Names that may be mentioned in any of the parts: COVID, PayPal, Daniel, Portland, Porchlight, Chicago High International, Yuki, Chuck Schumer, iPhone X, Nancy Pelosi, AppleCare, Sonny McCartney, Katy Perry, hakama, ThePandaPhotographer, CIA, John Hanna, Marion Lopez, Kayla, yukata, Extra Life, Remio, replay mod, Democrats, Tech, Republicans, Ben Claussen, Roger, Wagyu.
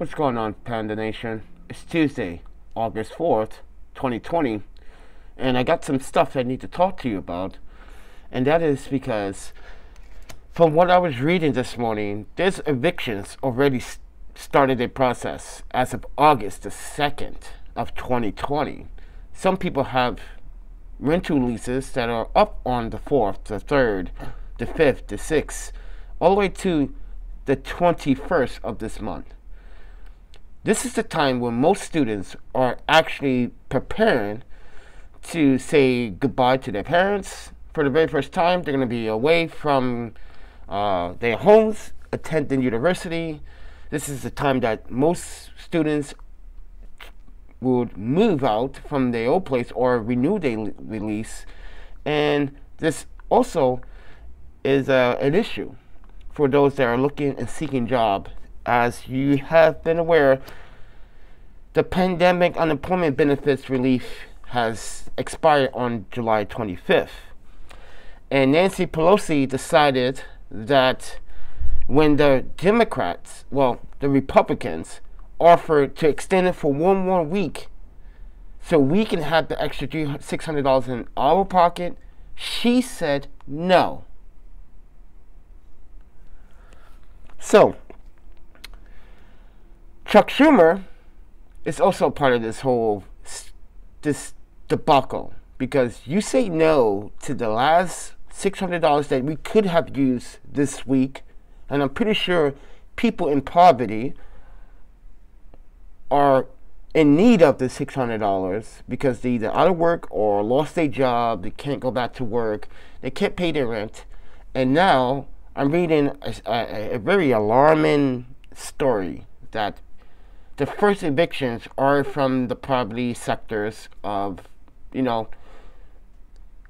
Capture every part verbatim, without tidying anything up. What's going on, Panda Nation? It's Tuesday, August fourth, twenty twenty, and I got some stuff I need to talk to you about, and that is because from what I was reading this morning, there's evictions already st started a process as of August the second of twenty twenty. Some people have rental leases that are up on the fourth, the third, the fifth, the sixth, all the way to the twenty-first of this month. This is the time when most students are actually preparing to say goodbye to their parents. For the very first time, they're going to be away from uh, their homes, attending university. This is the time that most students would move out from their old place or renew their lease. And this also is uh, an issue for those that are looking and seeking jobs. As you have been aware, the pandemic unemployment benefits relief has expired on July twenty-fifth. And Nancy Pelosi decided that when the Democrats, well, the Republicans, offered to extend it for one more week so we can have the extra six hundred dollars in our pocket, she said no. So, Chuck Schumer is also part of this whole this debacle, because you say no to the last six hundred dollars that we could have used this week, and I'm pretty sure people in poverty are in need of the six hundred dollars because they're either out of work or lost their job, they can't go back to work, they can't pay their rent. And now I'm reading a, a, a very alarming story that the first evictions are from the poverty sectors of, you know,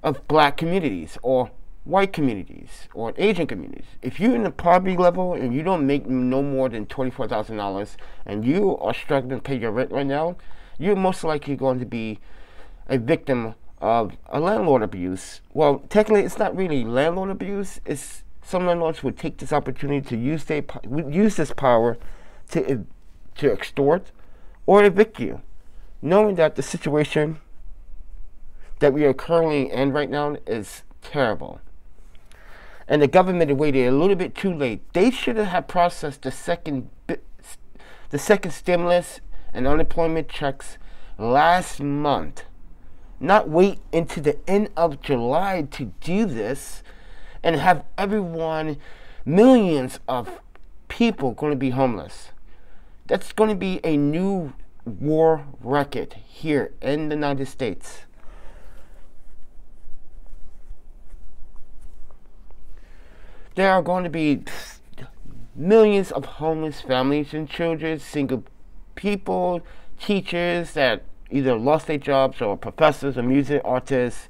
of black communities or white communities or Asian communities. If you're in the poverty level and you don't make no more than twenty-four thousand dollars and you are struggling to pay your rent right now, you're most likely going to be a victim of a landlord abuse. Well, technically it's not really landlord abuse. It's some landlords would take this opportunity to use, their, use this power to to extort or evict you, knowing that the situation that we are currently in right now is terrible. And the government waited a little bit too late. They should have processed the second, the second stimulus and unemployment checks last month, not wait into the end of July to do this and have everyone, millions of people going to be homeless. That's going to be a new war record here in the United States. There are going to be millions of homeless families and children, single people, teachers that either lost their jobs or professors or music artists,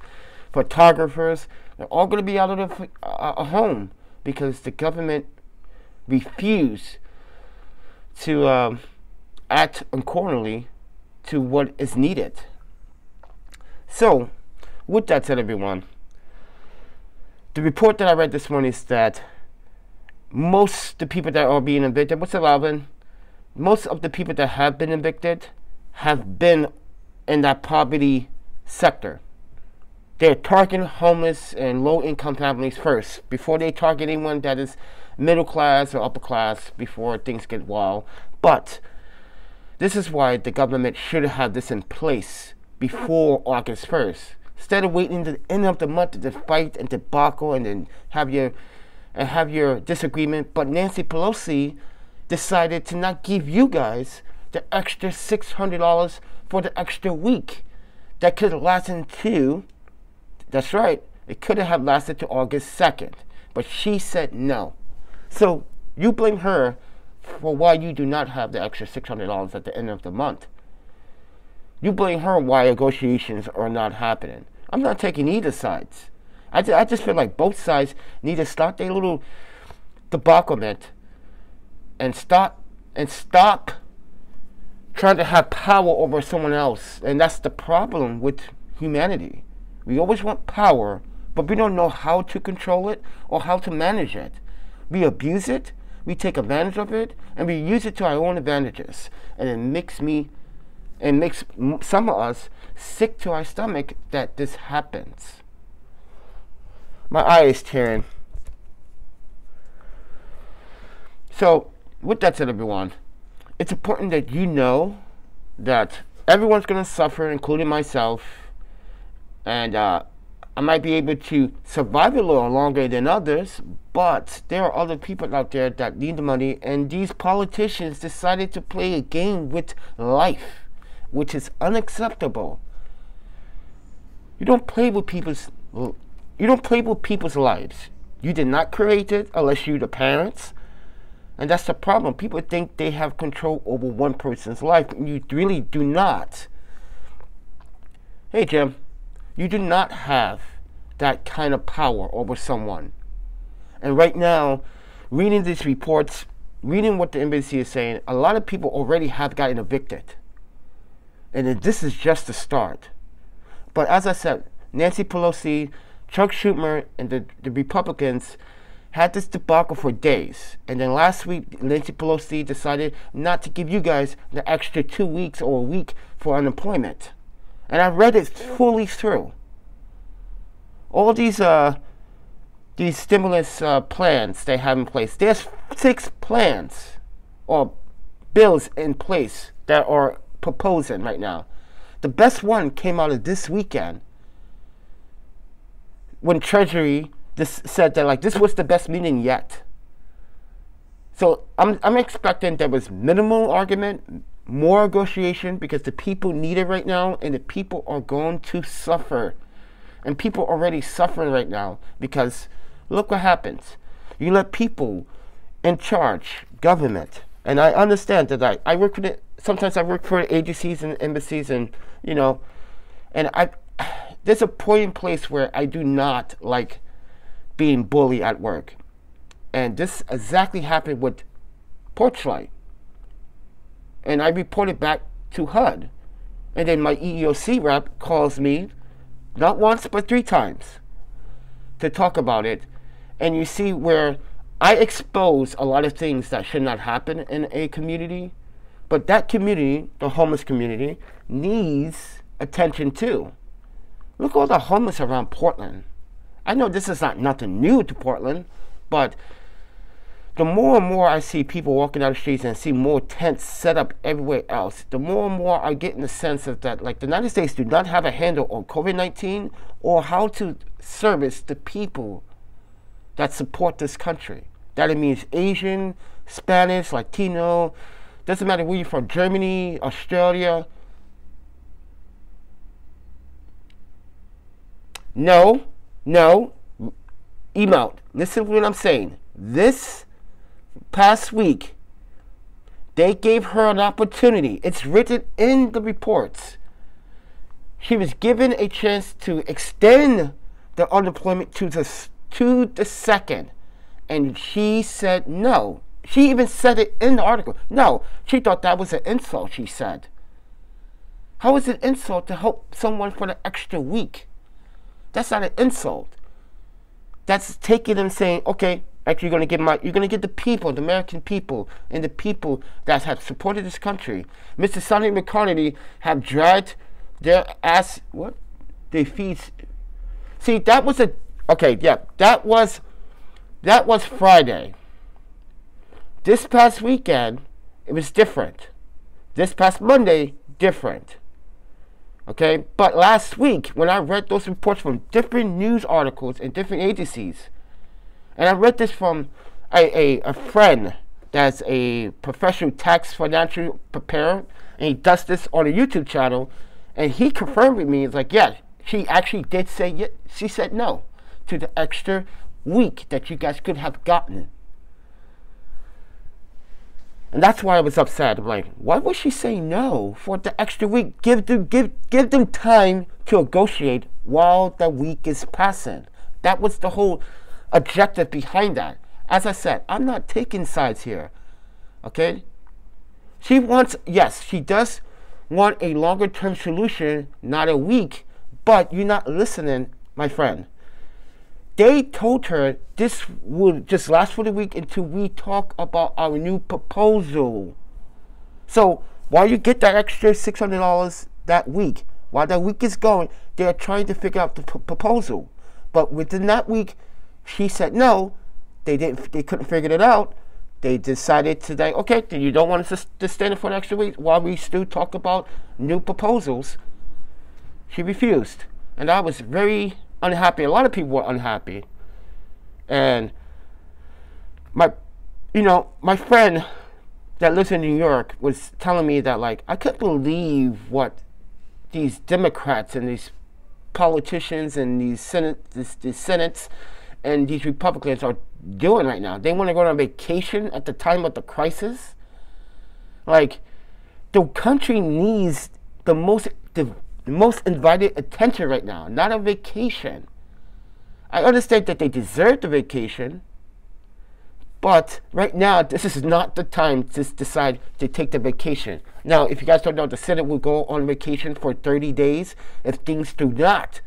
photographers. They're all going to be out of the, uh, a home because the government refused to um, act accordingly to what is needed. So, with that said, everyone, the report that I read this morning is that most of the people that are being evicted, what's allowing, most of the people that have been evicted have been in that poverty sector. They're targeting homeless and low-income families first before they target anyone that is middle class or upper class before things get wild. But this is why the government should have this in place before August first. Instead of waiting to the end of the month to fight and debacle and then have your and have your disagreement. But Nancy Pelosi decided to not give you guys the extra six hundred dollars for the extra week that could have lasted until, that's right, it could have lasted to August second. But she said no. So you blame her for why you do not have the extra six hundred dollars at the end of the month. You blame her why negotiations are not happening. I'm not taking either sides. I, I just feel like both sides need to stop their little debaclement and stop and stop trying to have power over someone else. And that's the problem with humanity. We always want power, but we don't know how to control it or how to manage it. We abuse it, we take advantage of it, and we use it to our own advantages. And it makes me, it makes some of us sick to our stomach that this happens. My eye is tearing. So, with that said, everyone, it's important that you know that everyone's going to suffer, including myself, and uh, I might be able to survive a little longer than others, but there are other people out there that need the money, and these politicians decided to play a game with life, which is unacceptable. You don't play with people's, you don't play with people's lives. You did not create it unless you're the parents. And that's the problem. People think they have control over one person's life, and you really do not. Hey, Jim, you do not have that kind of power over someone. And right now, reading these reports, reading what the embassy is saying, a lot of people already have gotten evicted. And this is just the start. But as I said, Nancy Pelosi, Chuck Schumer, and the, the Republicans had this debacle for days, and then last week Nancy Pelosi decided not to give you guys the extra two weeks or a week for unemployment. And I read it fully through. All these uh, these stimulus uh, plans they have in place. There's six plans or bills in place that are proposing right now. The best one came out of this weekend when Treasury This said that like this was the best meeting yet. So I'm I'm expecting there was minimal argument, more negotiation, because the people need it right now, and the people are going to suffer, and people are already suffering right now because look what happens. You let people in charge, government, and I understand that I I work for the sometimes I work for agencies and embassies, and you know, and I there's a point in place where I do not like being bullied at work, and this exactly happened with Porchlight, and I reported back to H U D, and then my E E O C rep calls me not once but three times to talk about it. And you see where I expose a lot of things that should not happen in a community, but that community, the homeless community, needs attention too. Look at all the homeless around Portland. I know this is not nothing new to Portland, but the more and more I see people walking down the streets and see more tents set up everywhere else, the more and more I get in the sense of that, like, the United States do not have a handle on COVID nineteen or how to service the people that support this country. That it means Asian, Spanish, Latino, doesn't matter where you're from, Germany, Australia. No. No, emote. Listen to what I'm saying. This past week, they gave her an opportunity. It's written in the reports. She was given a chance to extend the unemployment to the, to the second. And she said no. She even said it in the article. No, she thought that was an insult, she said. How is it an insult to help someone for the extra week? That's not an insult. That's taking them saying, okay, actually you're gonna get my you're gonna get the people, the American people, and the people that have supported this country. Mister Sonny McCartney have dragged their ass what? They feet. See, that was a okay, yeah, that was that was Friday. This past weekend, it was different. This past Monday, different. Okay, but last week when I read those reports from different news articles and different agencies, and I read this from a, a, a friend that's a professional tax financial preparer, and he does this on a YouTube channel, and he confirmed with me, it's like, yeah, she actually did say, it. She said no to the extra week that you guys could have gotten. And that's why I was upset. I'm like, why would she say no for the extra week? Give them, give, give them time to negotiate while the week is passing. That was the whole objective behind that. As I said, I'm not taking sides here, okay? She wants, yes, she does want a longer-term solution, not a week, but you're not listening, my friend. They told her this would just last for the week until we talk about our new proposal. So while you get that extra six hundred dollars that week, while that week is going, they're trying to figure out the p proposal. But within that week, she said no. They didn't. They couldn't figure it out. They decided to say, okay, then you don't want us to, to stand for an extra week while we still talk about new proposals. She refused, and I was very unhappy. A lot of people were unhappy, and my, you know, my friend that lives in New York was telling me that, like, I couldn't believe what these Democrats and these politicians and these senate, this, these senates and these Republicans are doing right now. They want to go on vacation at the time of the crisis. Like, the country needs the most the, the most invited attention right now, not a vacation. I understand that they deserve the vacation, but right now this is not the time to decide to take the vacation. Now, if you guys don't know, the Senate will go on vacation for thirty days if things do not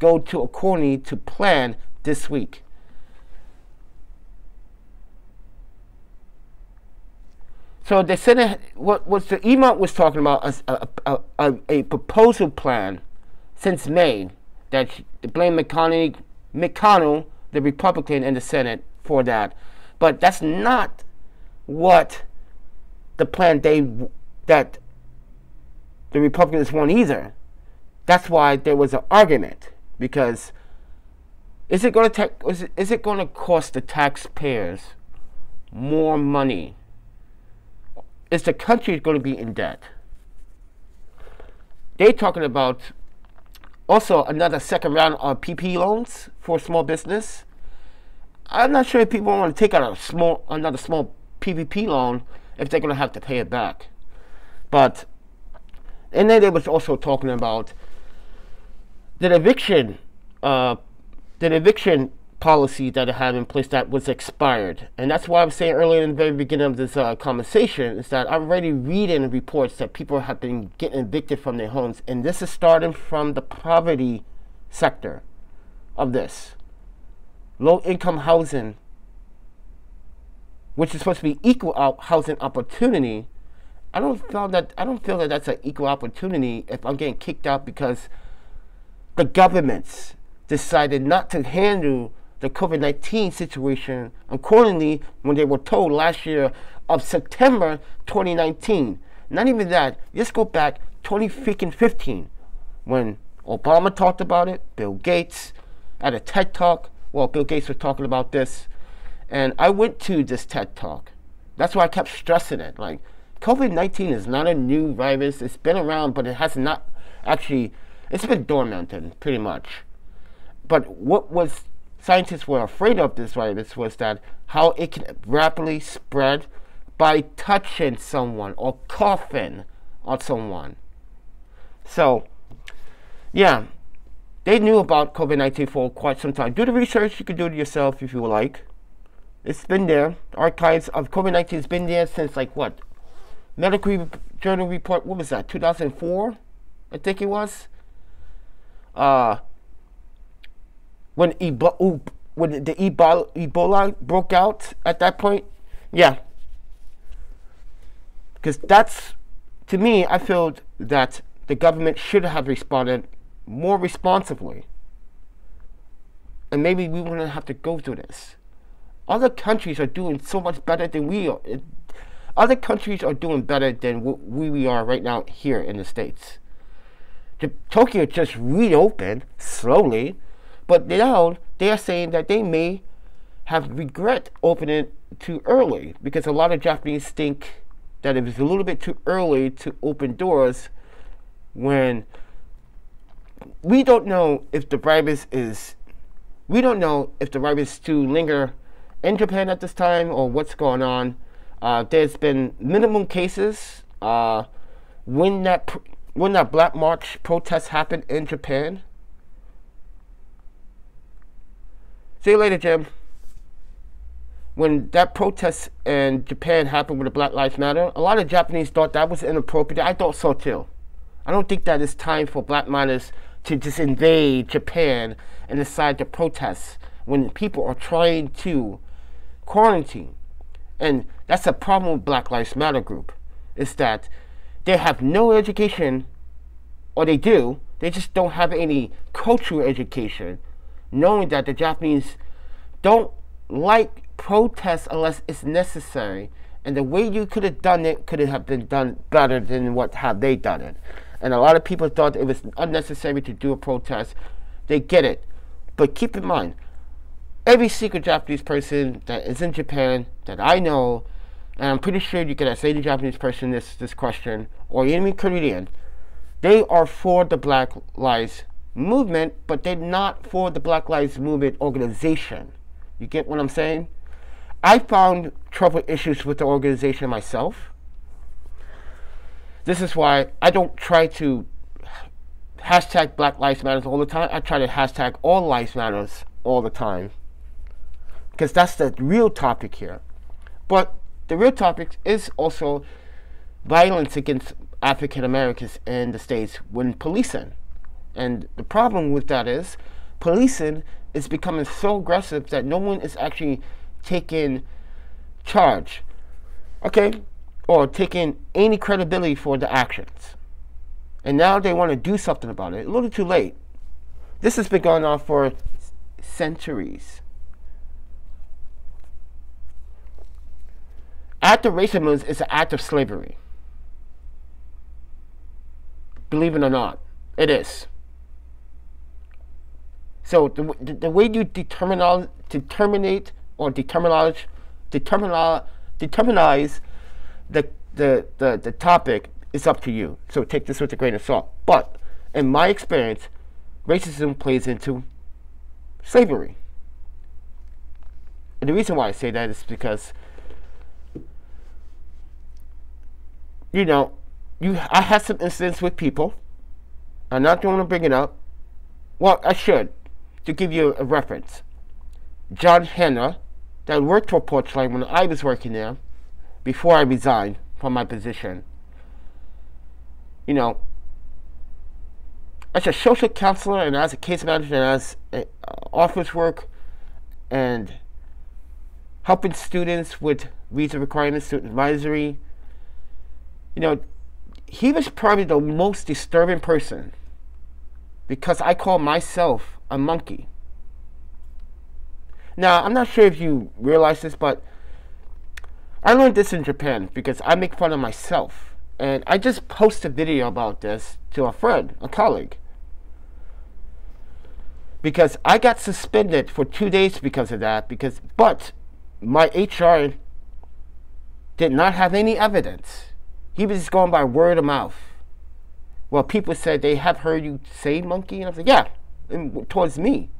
go to according to plan this week. So the Senate, what, what the E M O T was talking about, as a, a, a, a proposal plan since May that blamed McConnell, McConnell, the Republican in the Senate, for that. But that's not what the plan they that the Republicans want either. That's why there was an argument, because is it going to is it, is it going to cost the taxpayers more money? Is the country going to be in debt? They're talking about also another second round of P P loans for small business. I'm not sure if people want to take out a small, another small P P P loan if they're going to have to pay it back. But, and then they was also talking about the eviction, uh, the eviction policy that I have in place that was expired. And that's why I was saying earlier in the very beginning of this uh, conversation is that I'm already reading reports that people have been getting evicted from their homes, and this is starting from the poverty sector of this. Low-income housing, which is supposed to be equal out housing opportunity. I don't feel that I don't feel that that's an equal opportunity if I'm getting kicked out because the governments decided not to handle the COVID nineteen situation accordingly when they were told last year of September twenty nineteen. Not even that, just go back twenty freaking fifteen when Obama talked about it, Bill Gates at a TED Talk. Well, Bill Gates was talking about this, and I went to this TED Talk. That's why I kept stressing it. Like, COVID nineteen is not a new virus. It's been around, but it has not actually, it's been dormant pretty much. But what was scientists were afraid of this virus was that how it can rapidly spread by touching someone or coughing on someone. So, yeah, they knew about COVID nineteen for quite some time. Do the research. You can do it yourself if you like. It's been there. Archives of COVID nineteen has been there since, like, what? Medical Journal Report, what was that, two thousand four? I think it was. Uh... When, Ebo when the Ebo Ebola broke out at that point, yeah. Because that's, to me, I feel that the government should have responded more responsibly. And maybe we wouldn't have to go through this. Other countries are doing so much better than we are. It, other countries are doing better than what we, we are right now here in the States. The, Tokyo just reopened slowly. But now they are saying that they may have regret opening it too early, because a lot of Japanese think that it was a little bit too early to open doors when we don't know if the virus is, we don't know if the virus to linger in Japan at this time or what's going on. Uh, there's been minimum cases. Uh, when that pr when that Black March protest happened in Japan. See you later, Jim. When that protest in Japan happened with the Black Lives Matter, a lot of Japanese thought that was inappropriate. I thought so too. I don't think that it's time for Black miners to just invade Japan and decide to protest when people are trying to quarantine. And that's a problem with Black Lives Matter group, is that they have no education, or they do, they just don't have any cultural education, knowing that the Japanese don't like protests unless it's necessary. And the way you could have done it could have been done better than what have they done it. And a lot of people thought it was unnecessary to do a protest. They get it. But keep in mind, every secret Japanese person that is in Japan that I know, and I'm pretty sure you could ask any Japanese person this, this question, or any Korean, they are for the Black Lives Movement, but they're not for the Black Lives Movement organization. You get what I'm saying? I found trouble issues with the organization myself. This is why I don't try to hashtag Black Lives Matters all the time. I try to hashtag all lives matters all the time, because that's the real topic here. But the real topic is also violence against African Americans in the States when policing. And the problem with that is policing is becoming so aggressive that no one is actually taking charge, okay, or taking any credibility for the actions. And now they want to do something about it. A little too late. This has been going on for centuries. Act of racism is an act of slavery. Believe it or not, it is. So the, the, the way you determine, determinate or determinize, determinize, determinize the, the, the, the topic is up to you. So take this with a grain of salt. But in my experience, racism plays into slavery. And the reason why I say that is because, you know, you I had some incidents with people. I'm not going to bring it up. Well, I should, to give you a reference. John Hanna, that worked for Porchlight when I was working there, before I resigned from my position. You know, as a social counselor and as a case manager and as a, uh, office work and helping students with visa requirements, student advisory, you know, he was probably the most disturbing person, because I call myself a monkey. Now, I'm not sure if you realize this, but I learned this in Japan because I make fun of myself. And I just posted a video about this to a friend, a colleague, because I got suspended for two days because of that, because, but my H R did not have any evidence. He was just going by word of mouth. Well, people said they have heard you say monkey, and I was like, yeah, and towards me.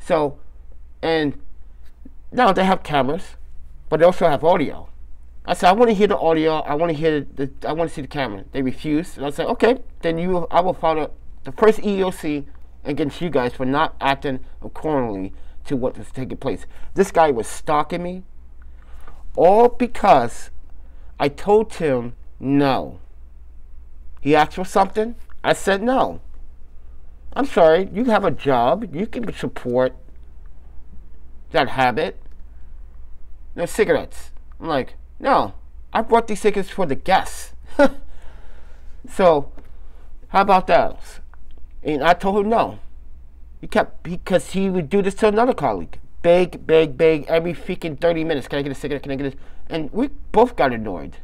So, and now they have cameras, but they also have audio. I said, I want to hear the audio. I want to hear the. I want to see the camera. They refused, and I said, okay, then you. I will file the first E E O C against you guys for not acting accordingly to what was taking place. This guy was stalking me, all because I told him no. He asked for something. I said no. I'm sorry. You have a job. You can support that habit. No cigarettes. I'm like, no, I brought these tickets for the guests. So, how about that? And I told him no. He kept, because he would do this to another colleague. Beg, beg, beg, every freaking thirty minutes. Can I get a cigarette? Can I get this? And we both got annoyed.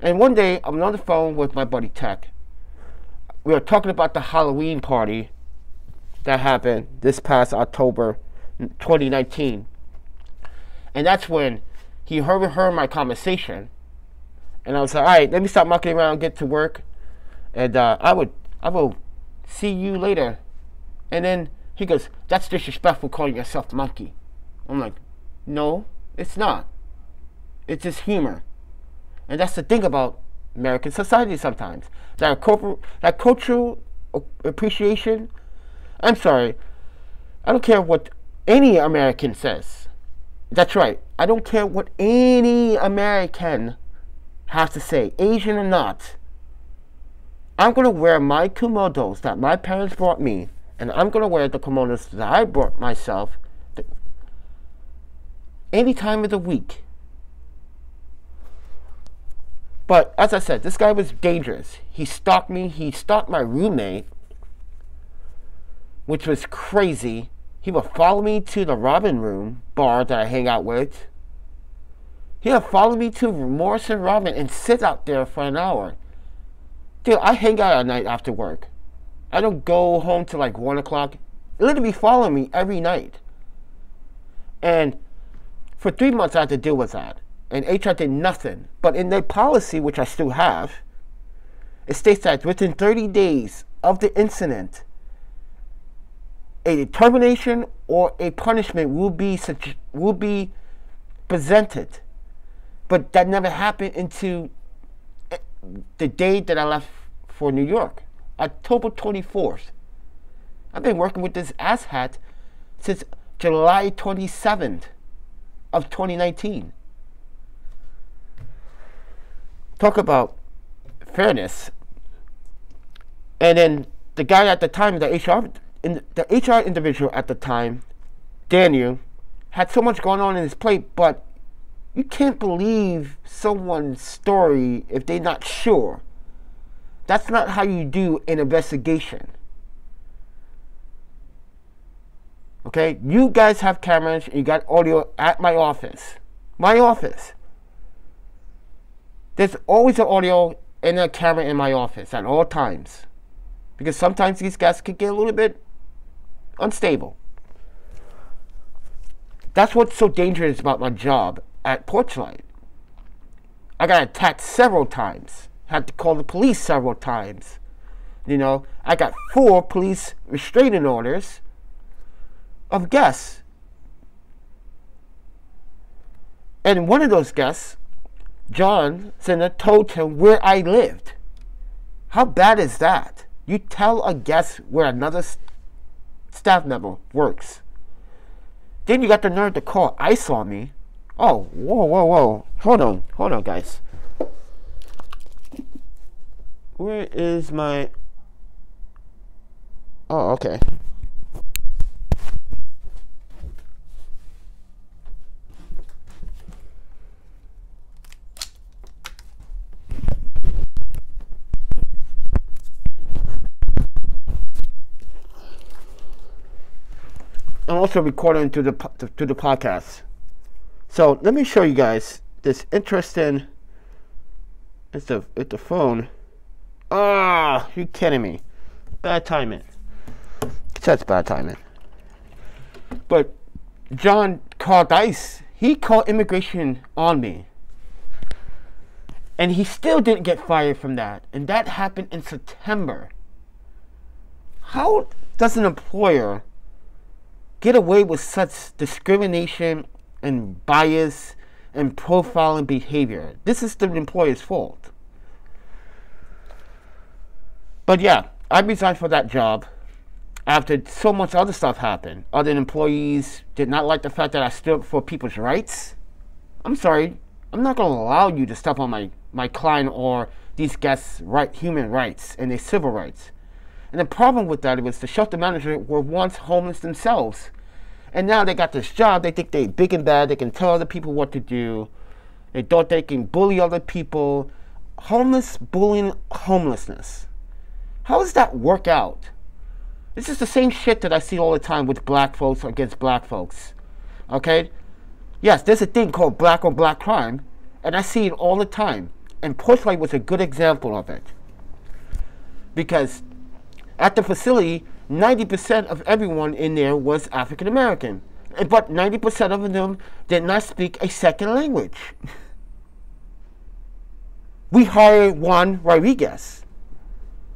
And one day, I'm on the phone with my buddy Tech. We were talking about the Halloween party that happened this past October twenty nineteen. And that's when he heard, heard my conversation, and I was like, all right, let me stop mucking around, get to work, and uh, I would, I will see you later. And then he goes, that's disrespectful calling yourself monkey. I'm like, no, it's not. It's just humor. And that's the thing about American society sometimes. That, corporate, that cultural appreciation, I'm sorry, I don't care what any American says. That's right. I don't care what any American has to say, Asian or not. I'm going to wear my kimonos that my parents bought me and I'm going to wear the kimonos that I bought myself any time of the week. But as I said, this guy was dangerous. He stalked me. He stalked my roommate, which was crazy. He would follow me to the Robin Room bar that I hang out with. He would follow me to Morris and Robin and sit out there for an hour. Dude, I hang out at night after work. I don't go home till like one o'clock. Literally following me every night. And for three months I had to deal with that. And H R did nothing. But in their policy, which I still have, it states that within thirty days of the incident, a determination or a punishment will be such, will be presented. But that never happened until the day that I left for New York, October twenty-fourth. I've been working with this asshat since July twenty-seventh of twenty nineteen. Talk about fairness. And then the guy at the time, the H R in the H R individual at the time, Daniel, had so much going on in his plate, but you can't believe someone's story if they're not sure. That's not how you do an investigation. Okay, you guys have cameras, you got audio at my office. My office. There's always an audio and a camera in my office at all times. Because sometimes these guys can get a little bit unstable. That's what's so dangerous about my job at Porchlight. I got attacked several times. Had to call the police several times. You know, I got four police restraining orders of guests. And one of those guests, John Hanna, told him where I lived. How bad is that? You tell a guest where another st staff member works. Then you got the nerve to call ICE on me. Oh, whoa, whoa, whoa. Hold on, hold on, guys. Where is my... Oh, okay. I'm also recording to the to the podcast, so let me show you guys this interesting. It's the it's the phone. Ah, you kidding me? Bad timing. That's bad timing. But John Carl Dice, he called immigration on me, and he still didn't get fired from that. And that happened in September. How does an employer get away with such discrimination and bias and profiling behavior? This is the employer's fault. But yeah, I resigned for that job after so much other stuff happened. Other employees did not like the fact that I stood up for people's rights. I'm sorry, I'm not going to allow you to step on my, my client or these guests' right, human rights and their civil rights. And the problem with that was the shelter managers were once homeless themselves. And now they got this job, they think they're big and bad, they can tell other people what to do. They thought they can bully other people. Homeless bullying homelessness. How does that work out? This is the same shit that I see all the time with black folks against black folks. Okay? Yes, there's a thing called black on black crime, and I see it all the time. And Porchlight was a good example of it. Because at the facility, ninety percent of everyone in there was African American, but ninety percent of them did not speak a second language. We hired Juan Rodriguez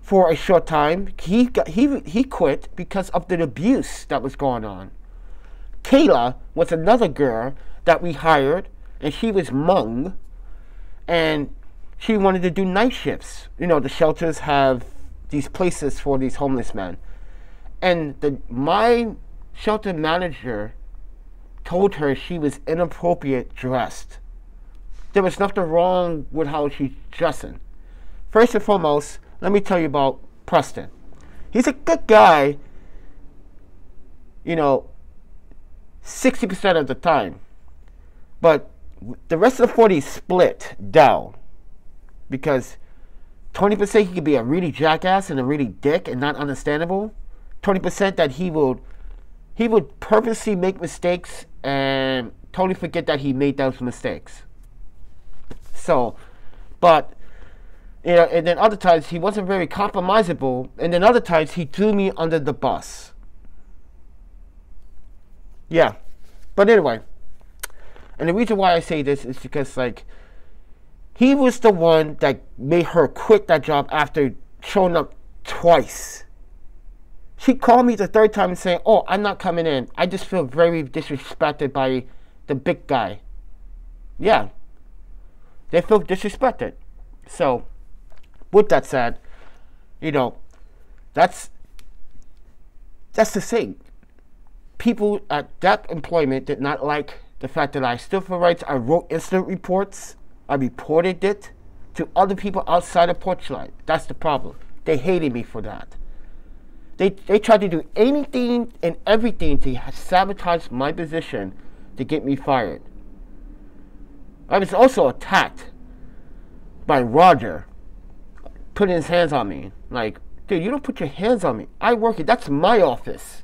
for a short time. He, got, he, he quit because of the abuse that was going on. Kayla was another girl that we hired, and she was Hmong, and she wanted to do night shifts. You know, the shelters have these places for these homeless men, and the my shelter manager told her she was inappropriate dressed. There was nothing wrong with how she's dressing. First and foremost, let me tell you about Preston. He's a good guy, you know, sixty percent of the time. But the rest of the forty is split down, because twenty percent he could be a really jackass and a really dick and not understandable. twenty percent that he would he would purposely make mistakes and totally forget that he made those mistakes. So, but, you know, and then other times he wasn't very compromisable, and then other times he threw me under the bus. Yeah, but anyway, and the reason why I say this is because, like, he was the one that made her quit that job after showing up twice. She called me the third time and saying, "Oh, I'm not coming in. I just feel very disrespected by the big guy." Yeah, they feel disrespected. So, with that said, you know, that's that's the thing. People at that employment did not like the fact that I stood for rights. I wrote incident reports. I reported it to other people outside of Porchlight. That's the problem. They hated me for that. They, they tried to do anything and everything to sabotage my position to get me fired. I was also attacked by Roger, putting his hands on me. Like, dude, you don't put your hands on me. I work it. That's my office.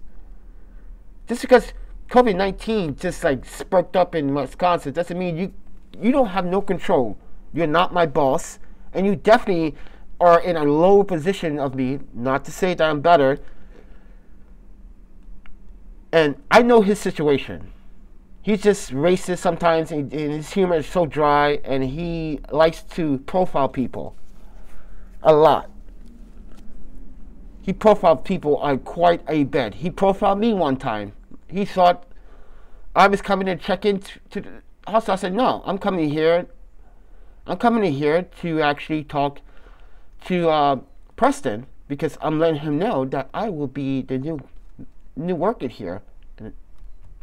Just because COVID nineteen just, like, spurred up in Wisconsin doesn't mean you you don't have no control. You're not my boss, and you definitely are in a lower position of me, not to say that I'm better. And I know his situation. He's just racist sometimes, and, and his humor is so dry, and he likes to profile people a lot. He profiled people on quite a bit. He profiled me one time. He thought I was coming to check in to, to the house. I said, no, I'm coming here. I'm coming in here to actually talk to uh, Preston, because I'm letting him know that I will be the new, new worker here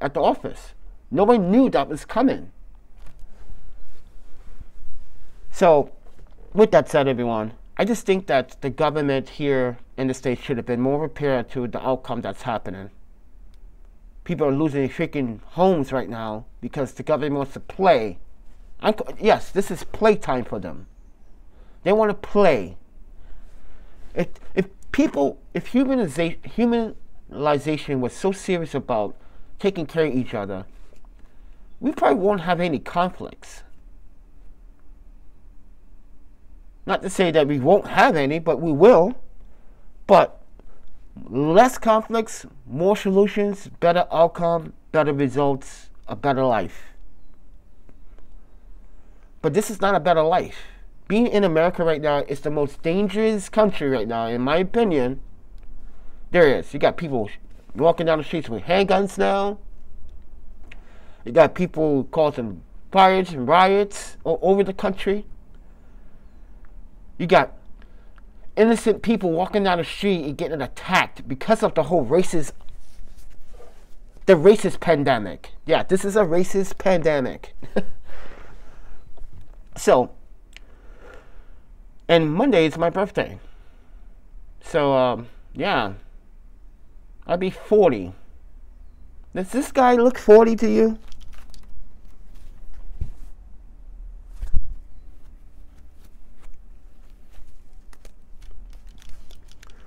at the office. Nobody knew that was coming. So, with that said, everyone, I just think that the government here in the state should have been more prepared to the outcome that's happening. People are losing their freaking homes right now because the government wants to play. I'm, yes, this is playtime for them. They want to play. If, if people, if humaniza- humanization was so serious about taking care of each other, we probably won't have any conflicts. Not to say that we won't have any, but we will. But less conflicts, more solutions, better outcome, better results, a better life. But this is not a better life. Being in America right now is the most dangerous country right now, in my opinion. There it is. You got people walking down the streets with handguns now. You got people causing fires and riots all over the country. You got innocent people walking down the street and getting attacked because of the whole racist, the racist pandemic. Yeah, this is a racist pandemic. So, and Monday is my birthday. So, um, yeah. I'll be forty. Does this guy look forty to you?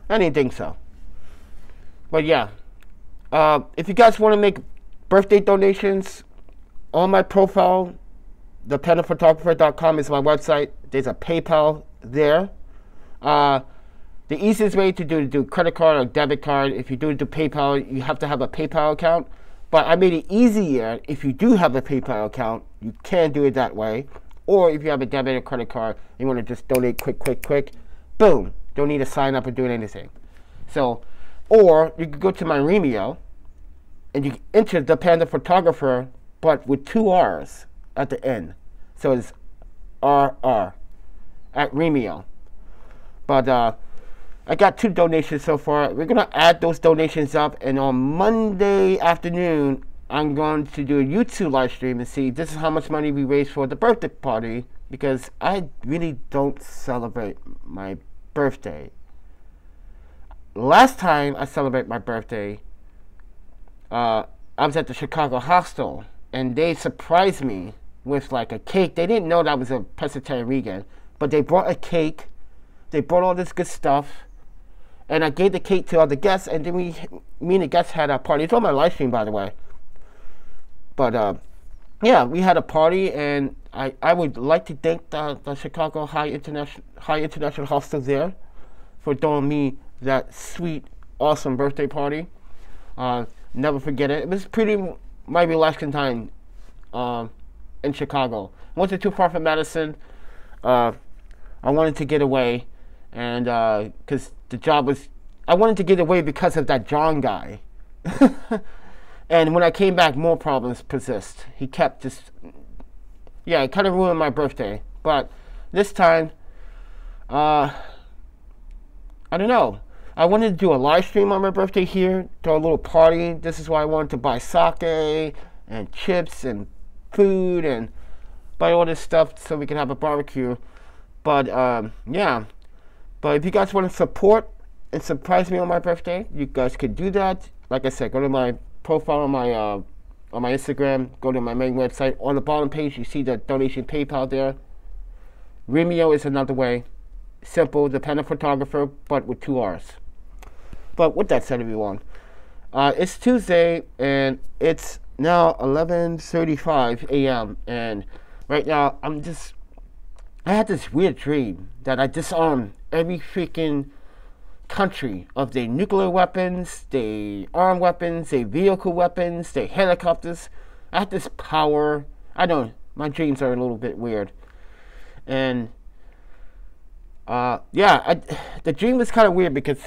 I didn't think so. But yeah. Uh, if you guys want to make birthday donations, on my profile, the panda photographer dot com is my website. There's a PayPal there. Uh... The easiest way to do to do credit card or debit card. If you do it to PayPal, you have to have a PayPal account. But I made it easier. If you do have a PayPal account, you can do it that way. Or if you have a debit or credit card, you want to just donate quick, quick, quick. Boom. Don't need to sign up or do anything. So, or you can go to my Remio and you can enter the Panda Photographer, but with two R's at the end. So it's R R at Remio. But uh. I got two donations so far. We're gonna add those donations up, and on Monday afternoon, I'm going to do a YouTube live stream and see this is how much money we raised for the birthday party, because I really don't celebrate my birthday. Last time I celebrated my birthday, uh, I was at the Chicago Hostel, and they surprised me with like a cake. They didn't know that I was a pescatarian vegan, but they brought a cake. They brought all this good stuff, and I gave the cake to all the guests, and then we, me and the guests had a party. It's on my live stream, by the way. But uh, yeah, we had a party, and I, I would like to thank the, the Chicago High International High International Hostel there for throwing me that sweet, awesome birthday party. Uh, never forget it. It was pretty my relaxing time uh, in Chicago. I wasn't too far from Madison. Uh, I wanted to get away, and because uh, the job was, I wanted to get away because of that John guy. And when I came back, more problems persist. He kept just, yeah, it kind of ruined my birthday. But this time, uh, I don't know. I wanted to do a live stream on my birthday here, throw a little party. This is why I wanted to buy sake and chips and food and buy all this stuff so we can have a barbecue. But um, yeah, but if you guys want to support and surprise me on my birthday, you guys could do that. Like I said, go to my profile on my uh, on my Instagram, go to my main website. On the bottom page, you see the donation PayPal there. Remio is another way. Simple, the PandaPhotographer, but with two R's. But with that said, everyone, uh, it's Tuesday, and it's now eleven thirty-five a m And right now, I'm just, I had this weird dream that I disarmed every freaking country of their nuclear weapons, their armed weapons, their vehicle weapons, their helicopters. I had this power. I know, my dreams are a little bit weird. And uh, yeah, I, the dream was kind of weird because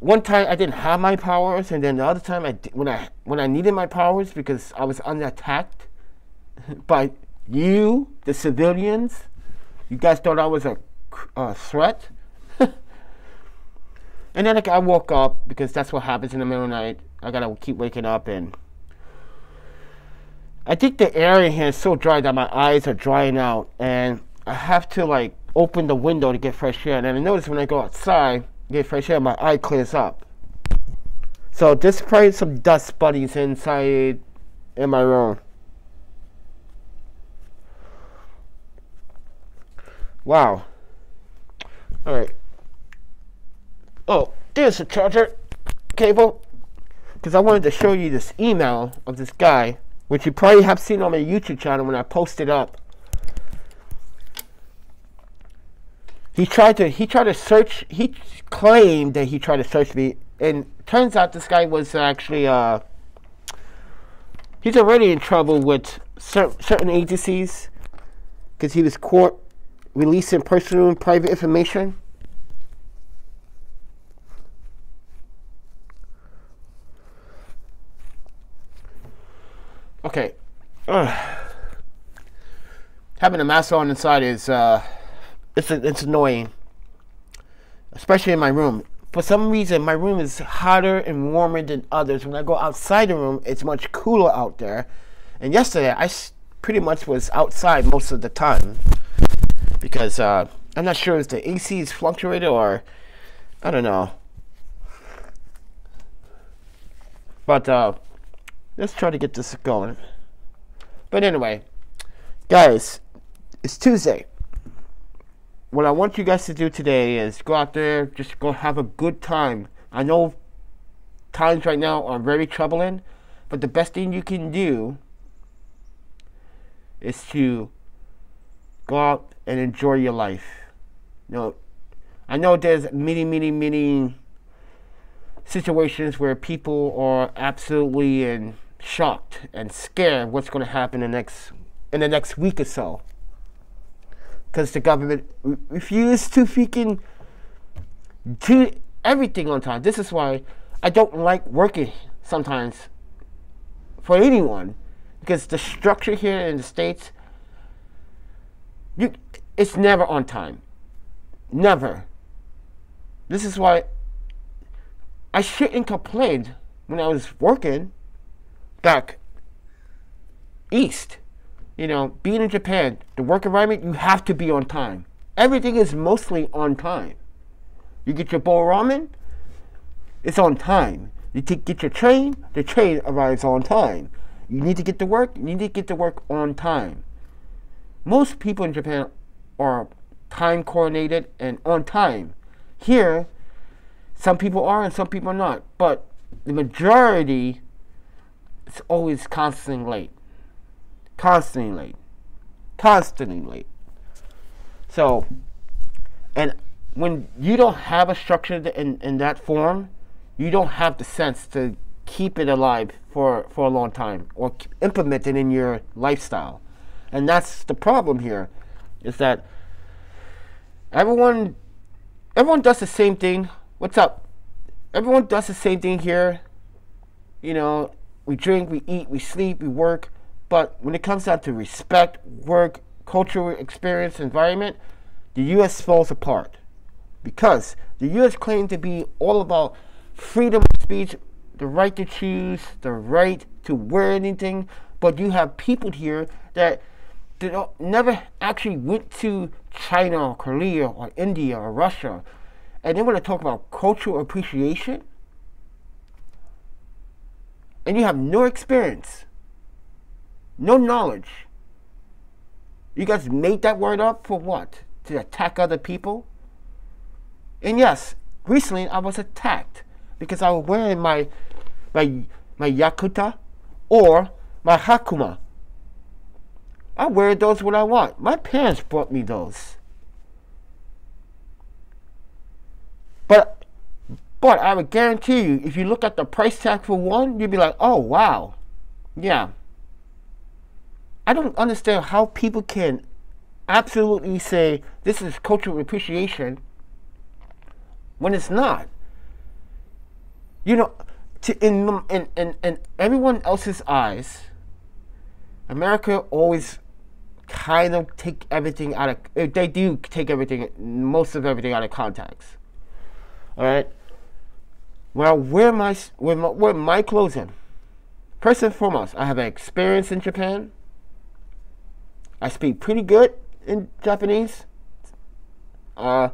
one time I didn't have my powers, and then the other time I did, when I when I needed my powers because I was under attack by you, the civilians. You guys thought I was a, a threat. And then like, I woke up because that's what happens in the middle of the night. I gotta keep waking up, and I think the air in here is so dry that my eyes are drying out, and I have to like open the window to get fresh air. And I notice when I go outside, get fresh air, my eye clears up. So there's probably some dust buddies inside in my room. Wow. Alright. Oh, there's the charger cable. Because I wanted to show you this email of this guy, which you probably have seen on my YouTube channel when I posted up. He tried to he tried to search he claimed that he tried to search me, and turns out this guy was actually uh he's already in trouble with cer certain agencies because he was caught releasing personal and private information. Okay. Ugh. Having a mask on inside is uh It's, it's annoying, especially in my room. For some reason, my room is hotter and warmer than others. When I go outside the room, it's much cooler out there. And yesterday, I pretty much was outside most of the time because uh, I'm not sure if the A C is fluctuated or I don't know. But uh, let's try to get this going. But anyway, guys, it's Tuesday. What I want you guys to do today is go out there, just go have a good time. I know times right now are very troubling, but the best thing you can do is to go out and enjoy your life. You know, I know there's many, many, many situations where people are absolutely in shocked and scared what's going to happen in the next in the next week or so. Because the government refused to freaking do everything on time. This is why I don't like working sometimes for anyone, because the structure here in the States, you, it's never on time. Never. This is why I shouldn't complain when I was working back east. You know, being in Japan, the work environment, you have to be on time. Everything is mostly on time. You get your bowl ramen, it's on time. You take, get your train, the train arrives on time. You need to get to work, you need to get to work on time. Most people in Japan are time coordinated and on time. Here, some people are and some people are not, but the majority is always constantly late. Constantly late. Constantly late. So, and when you don't have a structure in, in that form, you don't have the sense to keep it alive for, for a long time or implement it in your lifestyle. And that's the problem here, is that everyone everyone does the same thing. What's up? Everyone does the same thing here. You know, we drink, we eat, we sleep, we work. But when it comes down to respect, work, cultural experience, environment, the U S falls apart. Because the U S claimed to be all about freedom of speech, the right to choose, the right to wear anything, but you have people here that they don't, never actually went to China or Korea or India or Russia, and they want to talk about cultural appreciation, and you have no experience, no knowledge. You guys made that word up for what? To attack other people? And yes, recently I was attacked because I was wearing my my my Yakuta or my Hakuma. I wear those when I want. My parents brought me those. But but I would guarantee you, if you look at the price tag for one, you'd be like, oh wow. Yeah. I don't understand how people can absolutely say this is cultural appreciation when it's not. You know, to, in, in, in, in everyone else's eyes, America always kind of take everything out of, they do take everything, most of everything out of context. All right? Well, where am I, where my, where my clothes in? First and foremost, I have an experience in Japan. I speak pretty good in Japanese. Uh,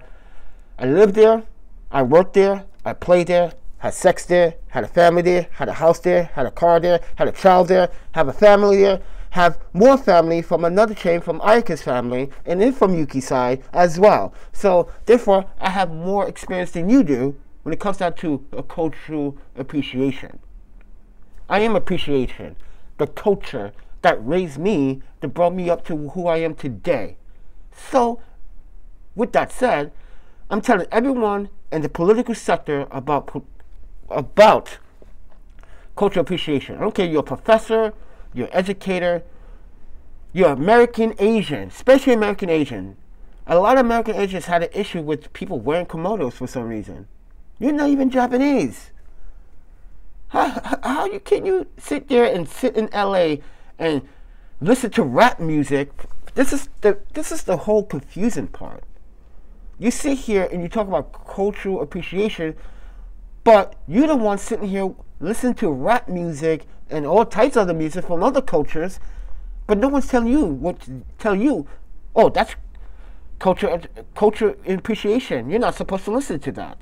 I lived there. I worked there. I played there. Had sex there. Had a family there. Had a house there. Had a car there. Had a child there. Have a family there. Have more family from another chain, from Ayaka's family, and then from Yuki's side as well. So, therefore, I have more experience than you do when it comes down to a cultural appreciation. I am appreciation. The culture that raised me, that brought me up to who I am today. So, with that said, I'm telling everyone in the political sector about about cultural appreciation. I don't care, you're a professor, you're an educator, you're American Asian, especially American Asian. A lot of American Asians had an issue with people wearing kimonos for some reason. You're not even Japanese. How, how, how you, can you sit there and sit in L A and listen to rap music? This is the this is the whole confusing part. You sit here and you talk about cultural appreciation, but you're the one sitting here listening to rap music and all types of other music from other cultures, but no one's telling you what to tell you. Oh, that's culture culture appreciation. You're not supposed to listen to that.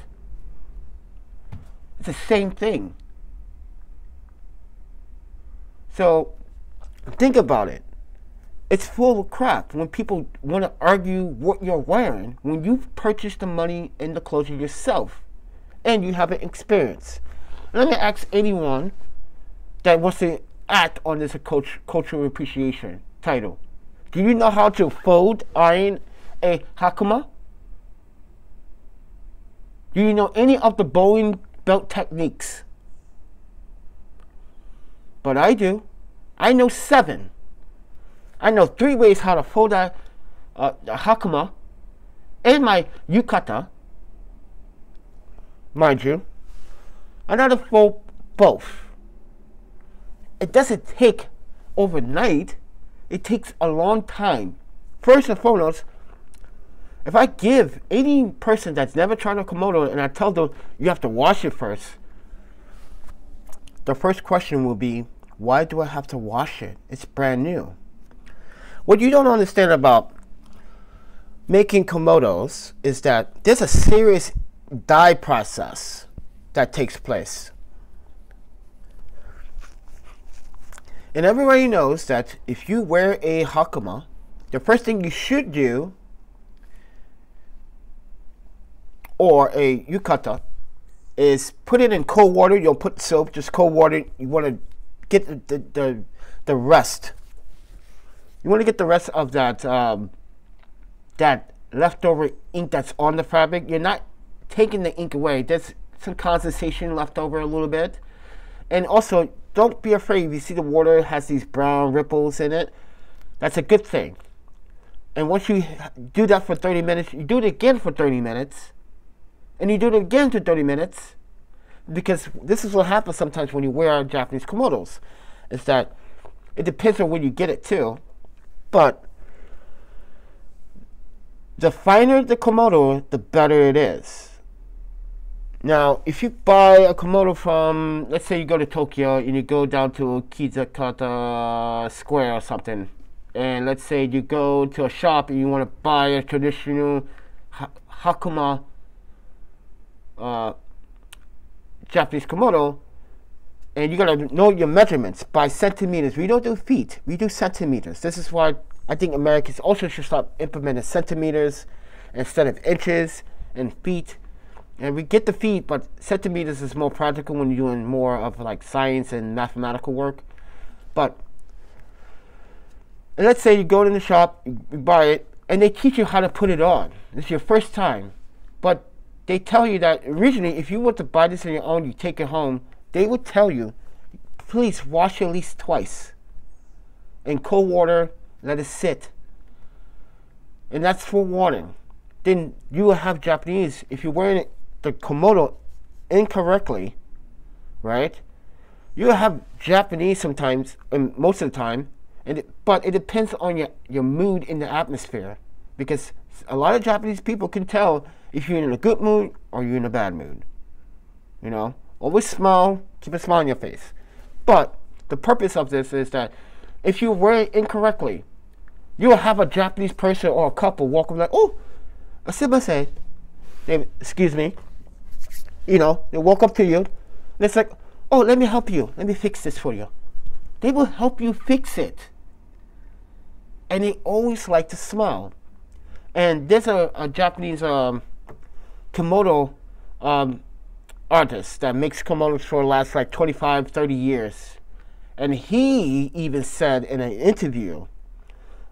It's the same thing. So, think about it. It's full of crap when people want to argue what you're wearing when you've purchased the money and the clothes yourself and you have an experience. Let me ask anyone that wants to act on this cult cultural appreciation title. Do you know how to fold, iron a hakama? Do you know any of the bowling belt techniques? But I do. I know seven. I know three ways how to fold a, uh, a hakama and my yukata, mind you. I know how to fold both. It doesn't take overnight. It takes a long time. First and foremost, if I give any person that's never tried a kimono and I tell them you have to wash it first, the first question will be, why do I have to wash it? It's brand new. What you don't understand about making komodos is that there's a serious dye process that takes place. And everybody knows that if you wear a hakama, the first thing you should do, or a yukata, is put it in cold water. You'll put soap, just cold water. You want to get the, the, the, the rest. You want to get the rest of that, um, that leftover ink that's on the fabric. You're not taking the ink away. There's some condensation left over a little bit. And also, don't be afraid if you see the water has these brown ripples in it. That's a good thing. And once you do that for thirty minutes, you do it again for thirty minutes. And you do it again for thirty minutes. Because this is what happens sometimes when you wear Japanese komodos. Is that it depends on when you get it too. But the finer the komodo, the better it is. Now, if you buy a komodo from, let's say you go to Tokyo and you go down to Kizakata Square or something, and let's say you go to a shop and you want to buy a traditional ha hakama uh, Japanese komodo, and you got to know your measurements by centimeters. We don't do feet, we do centimeters. This is why I think Americans also should start implementing centimeters instead of inches and feet. And we get the feet, but centimeters is more practical when you're doing more of like science and mathematical work. But let's say you go to the shop, you buy it, and they teach you how to put it on. This is your first time. But they tell you that originally, if you were to buy this on your own, you take it home, they would tell you, please wash at least twice. In cold water, let it sit. And that's for warning. Then you will have Japanese, if you're wearing it, the komodo incorrectly, right? You have Japanese sometimes, and most of the time, and it, but it depends on your, your mood in the atmosphere, because a lot of Japanese people can tell if you're in a good mood or you're in a bad mood. You know, always smile, keep a smile on your face. But the purpose of this is that if you wear it incorrectly, you will have a Japanese person or a couple walk up like, oh, asibase. They, excuse me, you know, they walk up to you, and it's like, oh, let me help you, let me fix this for you. They will help you fix it. And they always like to smile. And there's a, a Japanese um, komodo um, artist that makes komodos for the last like twenty-five, thirty years. And he even said in an interview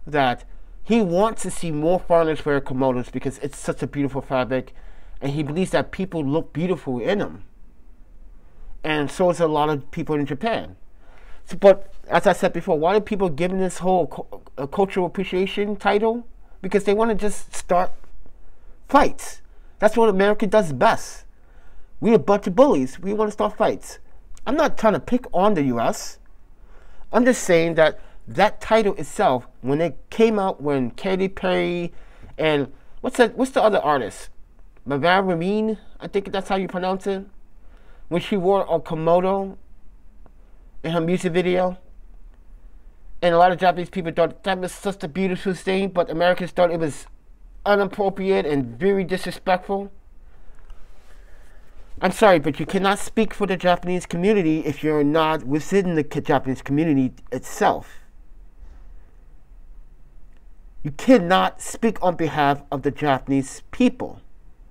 that he wants to see more foreigners wear komodos because it's such a beautiful fabric, and he believes that people look beautiful in them. And so is a lot of people in Japan. So, but as I said before, why do people give this whole co uh, cultural appreciation title? Because they want to just start fights. That's what America does best. We're a bunch of bullies. We want to start fights. I'm not trying to pick on the U S I'm just saying that that title itself, when it came out, when Katy Perry and what's that? What's the other artist? Marion, I think that's how you pronounce it. When she wore a komodo in her music video, and a lot of Japanese people thought that was such a beautiful thing, but Americans thought it was inappropriate and very disrespectful. I'm sorry, but you cannot speak for the Japanese community if you're not within the Japanese community itself. You cannot speak on behalf of the Japanese people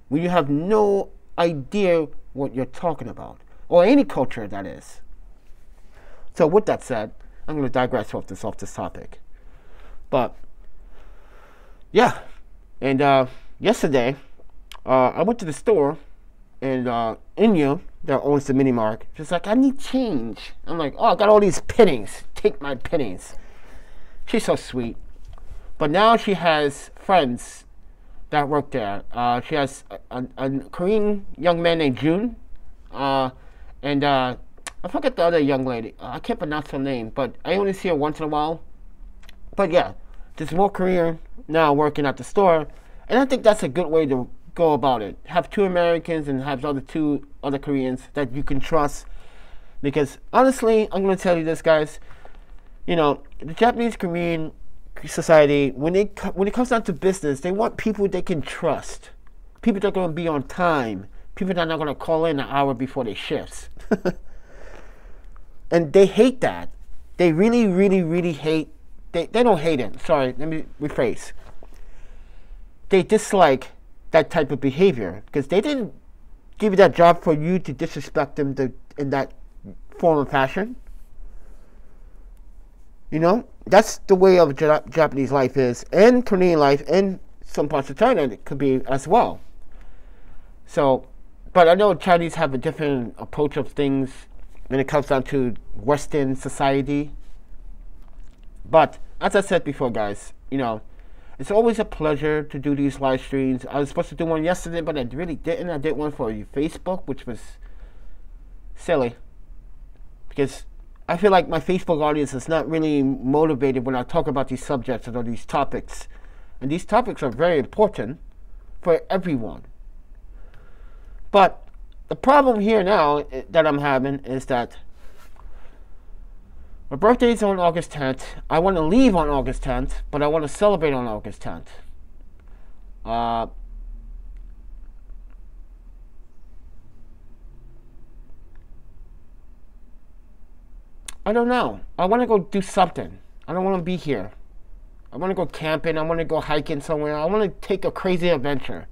when you have no idea what you're talking about, or any culture that is. So with that said, I'm going to digress off this, off this topic. But yeah, and uh, yesterday uh, I went to the store, and uh, Inya, that owns the mini mark, she's like, I need change. I'm like, oh, I got all these pennies. Take my pennies. She's so sweet. But now she has friends that work there. Uh, she has a, a, a Korean young man named June, uh, and uh, I forget the other young lady. Uh, I can't pronounce her name, but I only see her once in a while. But yeah, there's more Korean now working at the store, and I think that's a good way to go about it. Have two Americans and have the other two other Koreans that you can trust, because honestly, I'm going to tell you this, guys. You know, the Japanese Korean society, when it when it comes down to business, they want people they can trust, people that are going to be on time, people that are not going to call in an hour before their shifts, and they hate that. They really, really, really hate. They, they don't hate it. Sorry, let me rephrase. They dislike that type of behavior because they didn't give you that job for you to disrespect them to, in that form of fashion. You know, that's the way of Japanese life is, and Korean life, and some parts of China it could be as well. So, but I know Chinese have a different approach of things when it comes down to Western society. But as I said before, guys, you know, it's always a pleasure to do these live streams. I was supposed to do one yesterday, but I really didn't. I did one for Facebook, which was silly because I feel like my Facebook audience is not really motivated when I talk about these subjects or these topics. And these topics are very important for everyone. But the problem here now that I'm having is that my birthday is on August tenth. I want to leave on August tenth, but I want to celebrate on August tenth. Uh, I don't know. I want to go do something. I don't want to be here. I want to go camping. I want to go hiking somewhere. I want to take a crazy adventure.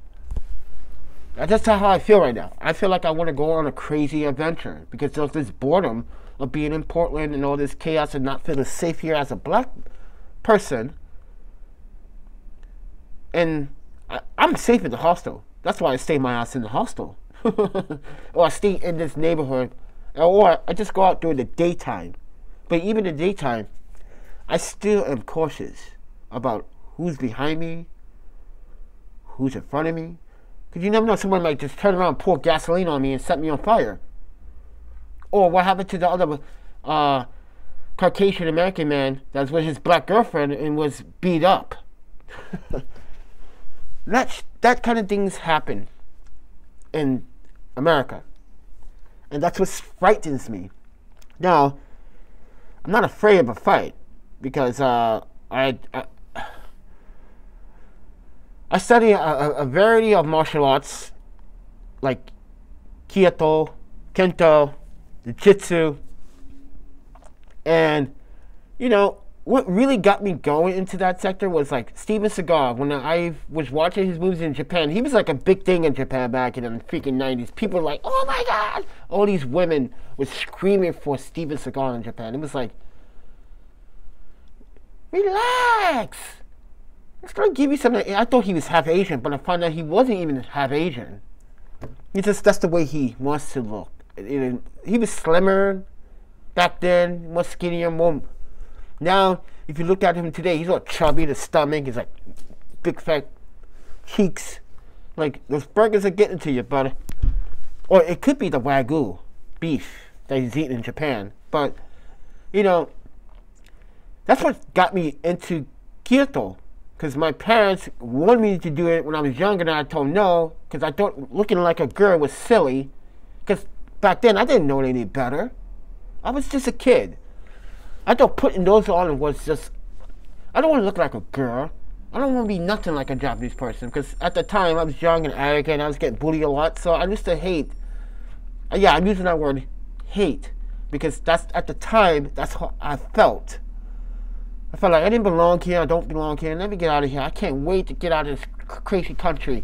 That's how I feel right now. I feel like I want to go on a crazy adventure because there's this boredom of being in Portland and all this chaos and not feeling safe here as a black person. And I, I'm safe in the hostel. That's why I stay my ass in the hostel. Or I stay in this neighborhood. Or I just go out during the daytime. But even in the daytime, I still am cautious about who's behind me, who's in front of me. Because you never know, someone might just turn around and pour gasoline on me and set me on fire. Or what happened to the other uh, Caucasian American man that was with his black girlfriend and was beat up? that, that kind of things happen in America. And that's what frightens me. Now, I'm not afraid of a fight because uh, I... I I study a, a variety of martial arts, like Kyoto, Kento, Jiu-Jitsu, and, you know, what really got me going into that sector was, like, Steven Seagal. When I was watching his movies in Japan, he was, like, a big thing in Japan back in the freaking nineties. People were like, oh, my God! All these women were screaming for Steven Seagal in Japan. It was like, relax! It's going to give you something. I thought he was half Asian, but I found out he wasn't even half Asian. He just, that's the way he wants to look. It, it, he was slimmer back then, more skinnier, more. Now, if you look at him today, he's all chubby, the stomach, he's like big fat cheeks. Like, those burgers are getting to you, buddy. Or it could be the Wagyu beef that he's eating in Japan. But, you know, that's what got me into Kyoto. Because my parents wanted me to do it when I was younger, and I told them no, because I thought looking like a girl was silly. Because back then, I didn't know any better. I was just a kid. I thought putting those on was just, I don't want to look like a girl. I don't want to be nothing like a Japanese person. Because at the time, I was young and arrogant, and I was getting bullied a lot, so I used to hate. Yeah, I'm using that word, hate. Because that's at the time, that's how I felt. I felt like I didn't belong here, I don't belong here, let me get out of here. I can't wait to get out of this crazy country.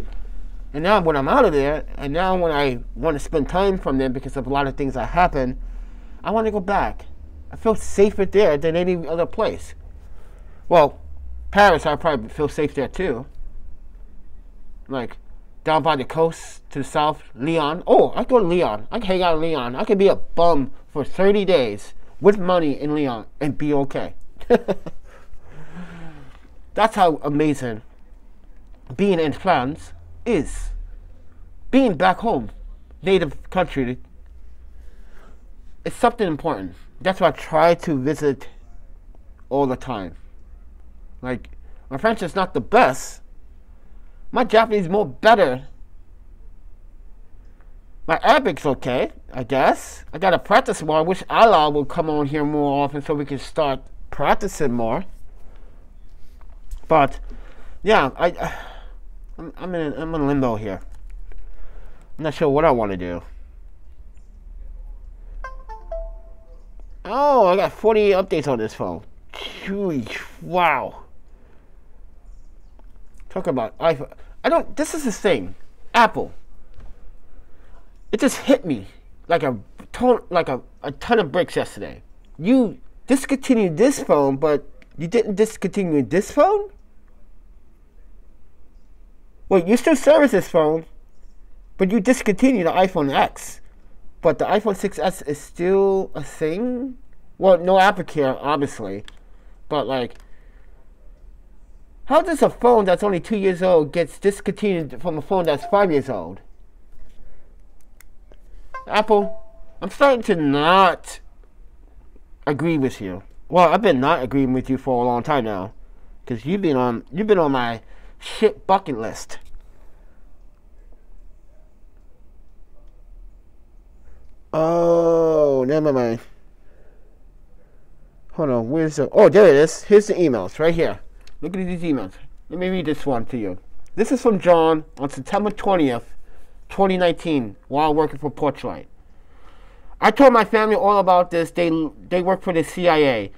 And now when I'm out of there, and now when I want to spend time from there because of a lot of things that happen, I want to go back. I feel safer there than any other place. Well, Paris, I probably feel safe there too. Like, down by the coast, to the south, Lyon. Oh, I go to Lyon. I can hang out in Lyon. I can be a bum for thirty days with money in Lyon and be okay. That's how amazing being in France is. Being back home, native country, it's something important. That's why I try to visit all the time. Like, my French is not the best. My Japanese is more better. My Arabic's okay, I guess. I gotta practice more. I wish Allah would come on here more often so we can start practicing more. But yeah, I uh, I'm, I'm in I'm in limbo here. I'm not sure what I want to do. I Oh, I got forty-eight updates on this phone. Jeez, wow. Talk about iPhone. I don't, this is the thing. Apple. It just hit me like a ton, like a, a ton of bricks yesterday. You discontinued this phone, but you didn't discontinue this phone? Well, you still service this phone, but you discontinue the iPhone ten. But the iPhone six S is still a thing? Well, no AppleCare, obviously. But, like, how does a phone that's only two years old gets discontinued from a phone that's five years old? Apple, I'm starting to not agree with you. Well, I've been not agreeing with you for a long time now. Because you've been on, you've been on my shit bucket list. Oh, never mind. Hold on, where's the... Oh, there it is. Here's the emails, right here. Look at these emails. Let me read this one to you. This is from John on September twentieth, twenty nineteen, while working for Porchlight. I told my family all about this. They, they work for the C I A.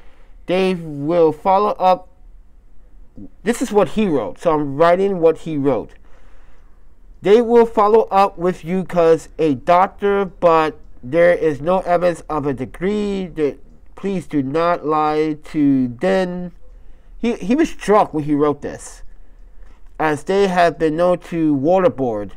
They will follow up. This is what he wrote, so I'm writing what he wrote. They will follow up with you because a doctor, but... there is no evidence of a degree. That please do not lie to them. He, he was drunk when he wrote this, as they have been known to waterboard.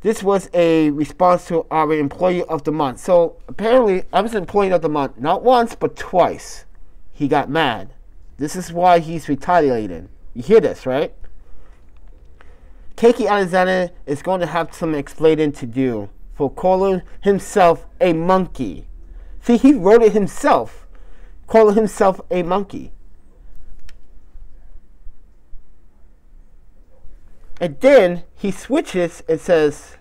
This was a response to our employee of the month. So apparently I was employee of the month, not once, but twice. He got mad. This is why he's retaliating. You hear this, right? Keiki Alexander is going to have some explaining to do for calling himself a monkey. See, he wrote it himself, calling himself a monkey. And then he switches and says,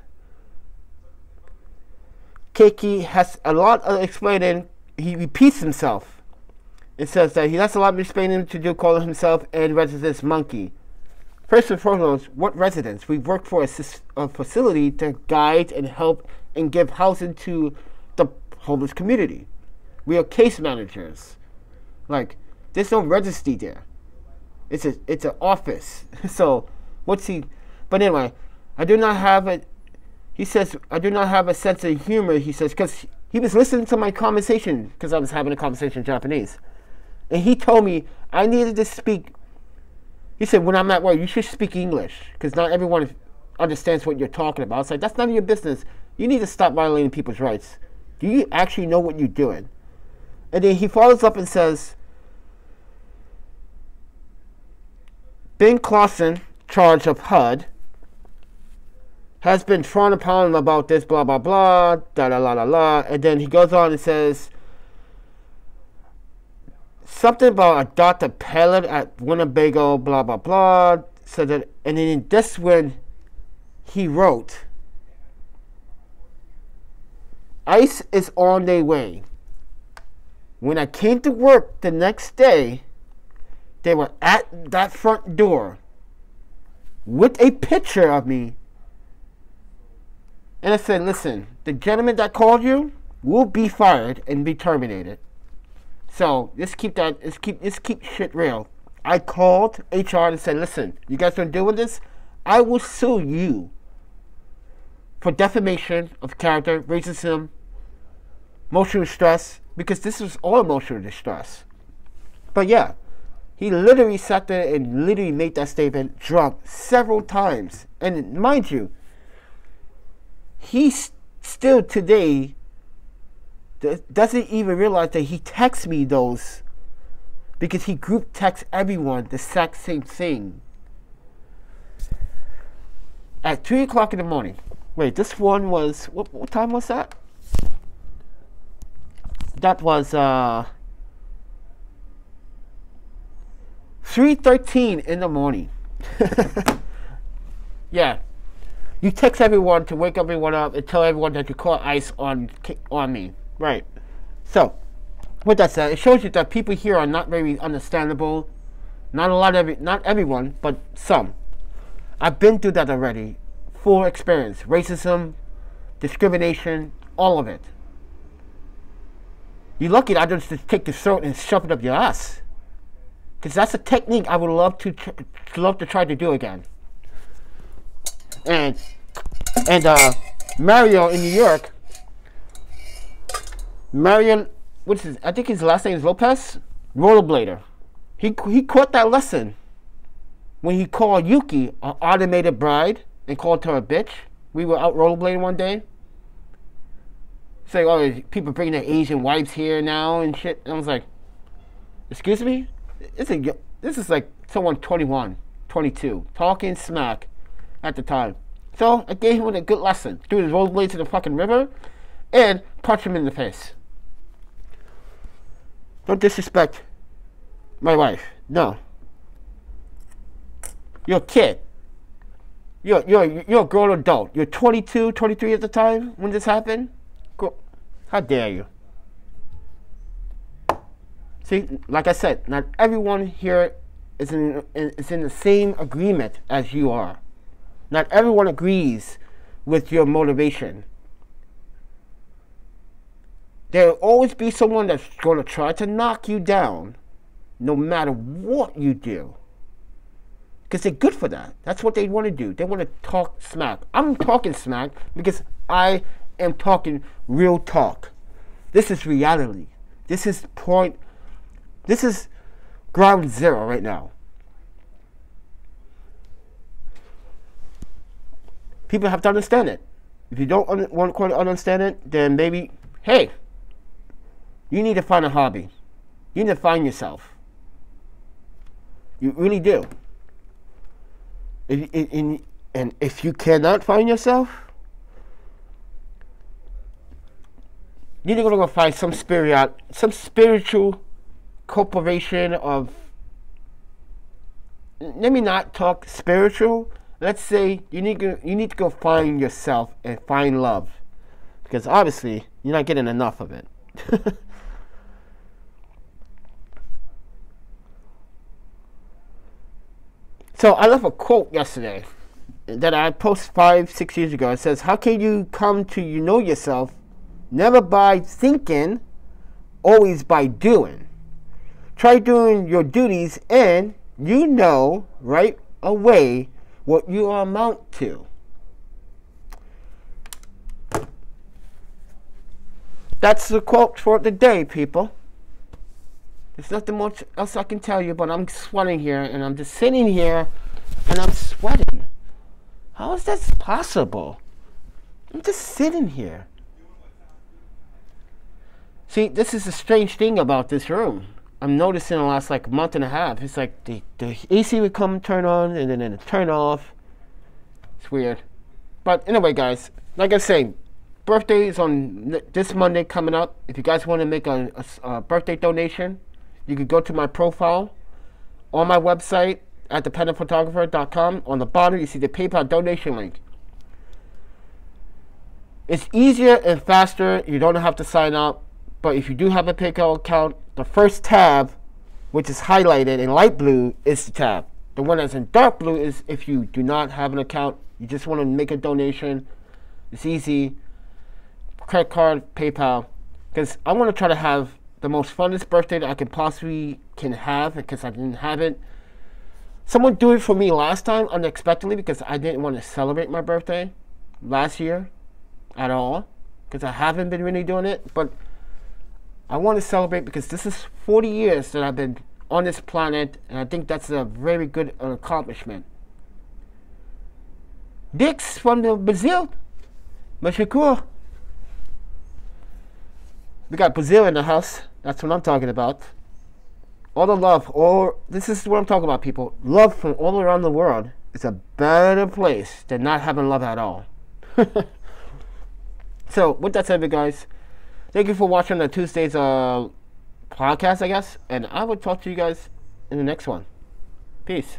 Keiki has a lot of explaining. He repeats himself. It says that he has a lot of explaining to do, calling himself and residents monkey. First and foremost, what residents? We work for a, a facility to guide and help and give housing to the homeless community. We are case managers. Like, there's no registry there. It's a it's an office. So, what's he? But anyway, I do not have a. He says I do not have a sense of humor. He says because he was listening to my conversation because I was having a conversation in Japanese, and he told me I needed to speak. He said, when I'm at work, you should speak English because not everyone understands what you're talking about. It's like, that's none of your business. You need to stop violating people's rights. Do you actually know what you're doing? And then he follows up and says, Ben Claussen, charge of H U D, has been thrown upon about this, blah, blah, blah, da, da, la, la, la. And then he goes on and says, something about a doctor pilot at Winnebago, blah blah blah. So that, and then this when he wrote, ICE is on their way. When I came to work the next day, they were at that front door with a picture of me. And I said, listen, the gentleman that called you will be fired and be terminated. So let's keep that. Let's keep. Let's keep shit real. I called H R and said, "Listen, you guys don't deal with this. I will sue you for defamation of character, racism, emotional distress, because this was all emotional distress." But yeah, he literally sat there and literally made that statement drunk several times. And mind you, he's still today doesn't even realize that he texts me those because he group texts everyone the exact same thing. At three o'clock in the morning. Wait, this one was... What, what time was that? That was... Uh, three thirteen in the morning. Yeah. You text everyone to wake everyone up and tell everyone that you call ICE on, on me. Right. So, with that said, it shows you that people here are not very understandable. Not a lot of it, not everyone, but some. I've been through that already. Full experience. Racism, discrimination, all of it. You're lucky I don't just take the throat and shove it up your ass. Because that's a technique I would love to tr love to try to do again. And and uh, Mario in New York, Marion, what's his? I think his last name is Lopez. Rollerblader. He he caught that lesson when he called Yuki an automated bride and called her a bitch. We were out rollerblading one day. Saying, oh, people bringing their Asian wives here now and shit. And I was like, excuse me? It's a, this is like someone twenty-one, twenty-two, talking smack at the time. So I gave him a good lesson. Threw his rollerblade to the fucking river and punched him in the face. Don't disrespect my wife. No. You're a kid. You're, you're, you're a grown adult. You're twenty-two, twenty-three at the time when this happened. How dare you? See, like I said, not everyone here is in, is in the same agreement as you are. Not everyone agrees with your motivation. There will always be someone that's going to try to knock you down no matter what you do. Because they're good for that. That's what they want to do. They want to talk smack. I'm talking smack because I am talking real talk. This is reality. This is point. This is ground zero right now. People have to understand it. If you don't un want to understand it, then maybe, hey, you need to find a hobby. You need to find yourself. You really do. And, and, and if you cannot find yourself, you need to go find some spirit, some spiritual corporation of, let me not talk spiritual. Let's say you need to, you need to go find yourself and find love, because obviously you're not getting enough of it. So I left a quote yesterday that I posted five, six years ago. It says, "How can you come to you know yourself? Never by thinking, always by doing. Try doing your duties and you know right away what you amount to." That's the quote for the day, people. There's nothing much else I can tell you, but I'm sweating here and I'm just sitting here and I'm sweating. How is that possible? I'm just sitting here. See, this is a strange thing about this room. I'm noticing the last like month and a half. It's like the, the A C would come turn on and then it turn off. It's weird. But anyway, guys, like I say, birthday is on this Monday coming up. If you guys want to make a, a, a birthday donation, you can go to my profile on my website at the panda photographer dot com. On the bottom, you see the PayPal donation link. It's easier and faster. You don't have to sign up. But if you do have a PayPal account, the first tab, which is highlighted in light blue, is the tab. The one that's in dark blue is if you do not have an account, you just want to make a donation. It's easy. Credit card, PayPal. Because I want to try to have the most funnest birthday that I could possibly can have, because I didn't have it. Someone do it for me last time unexpectedly, because I didn't want to celebrate my birthday last year at all, because I haven't been really doing it. But I want to celebrate, because this is forty years that I've been on this planet, and I think that's a very good accomplishment. Dix from the Brazil. Mashikur. We got Brazil in the house. That's what I'm talking about. All the love, all, this is what I'm talking about, people. Love from all around the world is a better place than not having love at all. So, with that said, guys, thank you for watching the Tuesday's uh, podcast, I guess. And I will talk to you guys in the next one. Peace.